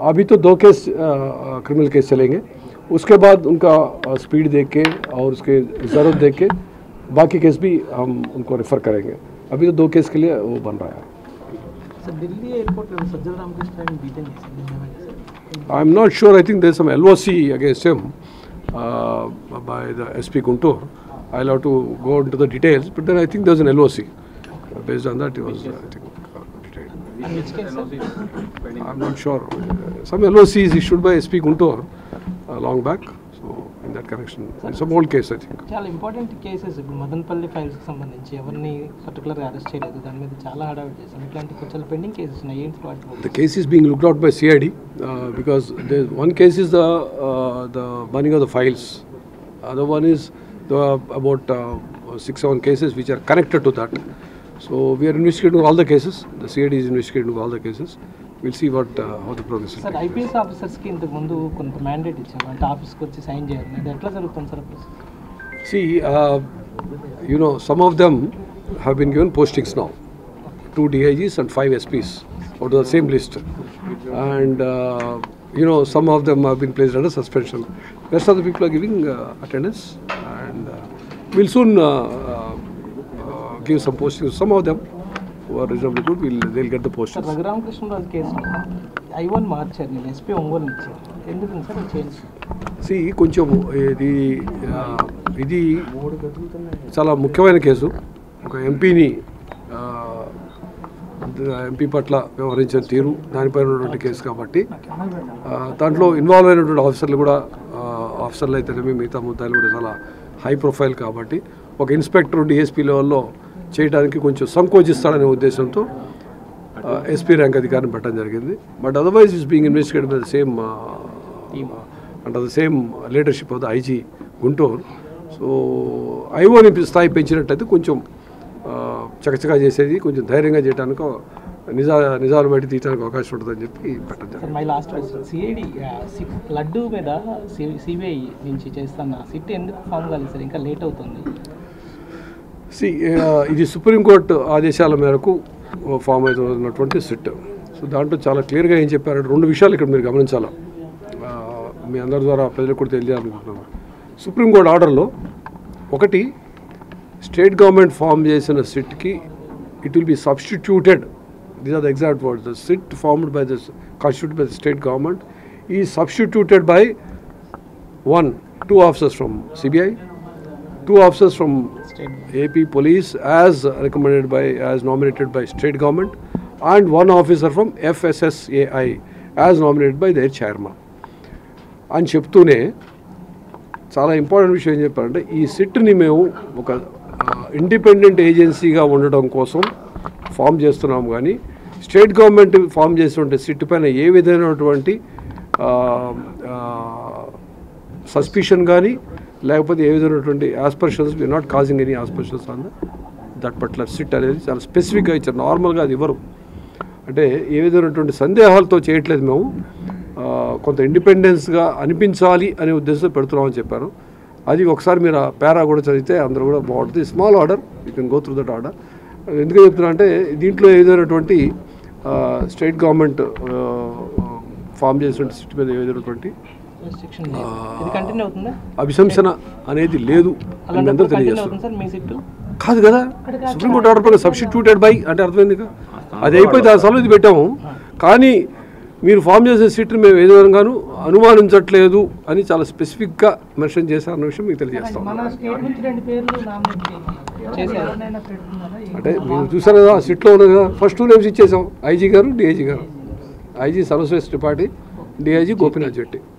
अभी तो दो केस क्रिमिनल केस चलेंगे, उसके बाद उनका स्पीड देख के और उसके ज़रूरत देख के बाकी केस भी हम उनको रेफ़र करेंगे। अभी तो दो केस के लिए वो बन रहा है। दिल्ली एयरपोर्ट पे Sajjal Ramkrishnan beaten yesterday. I am not sure. I think there is some LOC against him by the S.P. Kuntur. I'll have to go into the details, but then I think there is an LOC. Based on that, it was I think detailed. I am not sure. Some LOC is issued by S.P. Guntur long back. So in that connection, it's some old case I think. చాలా important cases ఇప్పుడు Madanapalle files కి సంబంధించి ఎవర్ని particular arrest చేయలేదు, దాని మీద చాలా హడావిడి చేశారు, ఇట్లాంటి కొంచెం పెండింగ్ కేసెస్ ఉన్నాయి, ఏంటి వాటి? The case is being looked out by CID because there one case is the burning of the files, other one is the about 6-7 cases which are connected to that. So we are investigating all the cases. The CID is investigating all the cases. We'll see what how the progress is. Sir, IPS officers ki intaku mundu konta mandate icharu, ante office ku vachi sign cheyalani, adi etla jarugutundi sir? See, you know, some of them have been given postings now. 2 DIGs and 5 SPs out of the same list, and you know, some of them have been placed under suspension. Rest of the people are giving attendance, and we'll soon give some postings. Some of them who are reasonably good, they'll get the post. Sir, Raghuram Krishnuraj case, I-1 మార్చారు, నేను SP Ongole ఇచ్చారు, ఎందుకు sir change? C కొంచెం ఇది చాలా ముఖ్యమైన case. ఒక ఎంపీని ఎంపీ పట్ల వ్యవహరించిన తీరు, దానిపైన ఉన్నటువంటి కేసు కాబట్టి దాంట్లో ఇన్వాల్వ్ అయినటువంటి ఆఫీసర్లు కూడా, ఆఫీసర్లు అయితేనేమి మిగతా ముద్దాయిలు కూడా చాలా హై ప్రొఫైల్ కాబట్టి ఒక ఇన్స్పెక్టర్ ఉండి ఏఎస్పీ లెవెల్లో చేయడానికి కొంచెం సంకోచిస్తాడనే ఉద్దేశంతో ఎస్పీ ర్యాంక్ అధికారిని పెట్టడం జరిగింది. But otherwise is being investigated by the same and the same leadership of the IG Guntur. So ఐఓని స్థాయి పెంచినట్టయితే కొంచెం చకచకా చేసేది కొంచెం ధైర్యంగా చేయడానికో నిజాలు బయట తీయడానికి అవకాశం ఉంటుందని చెప్పి పెట్టారు. My last question, CID laddu మీద సిబిఐ నుంచి చేస్తాను సిట్ ఎందుకు ఫామ్ కాలేదు సార్, ఇంకా లేట్ అవుతుంది? సి ఇది సుప్రీం కోర్టు ఆదేశాల మేరకు ఫామ్ అవుతున్నటువంటి సిట్. సో దాంట్లో చాలా క్లియర్గా ఏం చెప్పారంటే, రెండు విషయాలు ఇక్కడ మీరు గమనించాలా, మీ అందరి ద్వారా ప్రజలకు కూడా తెలియాలనుకుంటున్నాను. సుప్రీంకోర్టు ఆర్డర్లో ఒకటి, స్టేట్ గవర్నమెంట్ ఫామ్ చేసిన సిట్కి it will be substituted, these are the exact words, the SIT formed by the constituted by the state government ఈ substituted by 1-2 officers from CBI, 2 officers from AP Police as recommended by, as nominated by state government, and 1 officer from FSSAI as nominated by their chairman. అని చెప్తూనే చాలా important విషయం ఏం చెప్పారంటే, ఈ సిట్ని మేము ఒక ఇండిపెండెంట్ ఏజెన్సీగా ఉండడం కోసం ఫామ్ చేస్తున్నాము, కానీ స్టేట్ గవర్నమెంట్ ఫామ్ చేసినటువంటి సిట్ పైన ఏ విధమైనటువంటి సస్పిషన్ కానీ లేకపోతే ఏ విధమైనటువంటి aspersions, we not causing any aspersions on that particular SIT అనేది చాలా స్పెసిఫిక్గా ఇచ్చారు. నార్మల్గా అది ఇవ్వరు, అంటే ఏ విధమైనటువంటి సందేహాలతో చేయట్లేదు, మేము కొంత ఇండిపెండెన్స్గా అనిపించాలి అనే ఉద్దేశంతో పెడుతున్నామని చెప్పారు. అది ఒకసారి మీరు ఆ పేరా కూడా చదివితే అందరూ కూడా బాగుంటుంది. Small order, you can go through that order. ఎందుకు చెప్తున్నా అంటే, దీంట్లో ఏ విధమైనటువంటి స్టేట్ గవర్నమెంట్ ఫామ్ చేసినటువంటి సిట్ మీద ఏ విధమైనటువంటి అభిశంసన అనేది లేదు అని అందరూ తెలియజేస్తారు. కాదు కదా, సుప్రీంకోర్టు ఆర్డర్ ప్రకారం సబ్స్టిట్యూటెడ్ బై అంటే అర్థమైంది కదా, అది అయిపోయి దాని సార్లు ఇది పెట్టాము, కానీ మీరు ఫామ్ చేసే సీట్ని మేము ఏ విధంగానూ అనుమానించట్లేదు అని చాలా స్పెసిఫిక్గా మెన్షన్ చేశారన్న విషయం మీకు తెలియజేస్తాం. అంటే మీరు చూసారు కదా, సిట్లో ఉన్నది కదా, ఫస్ట్ 2 నేమ్స్ ఇచ్చేసాం, ఐజీ గారు, డిఐజీ గారు. ఐజీ సర్వశ్రేష్ఠ త్రిపాఠి, డిఐజీ గోపీనాథ్ జెట్టి.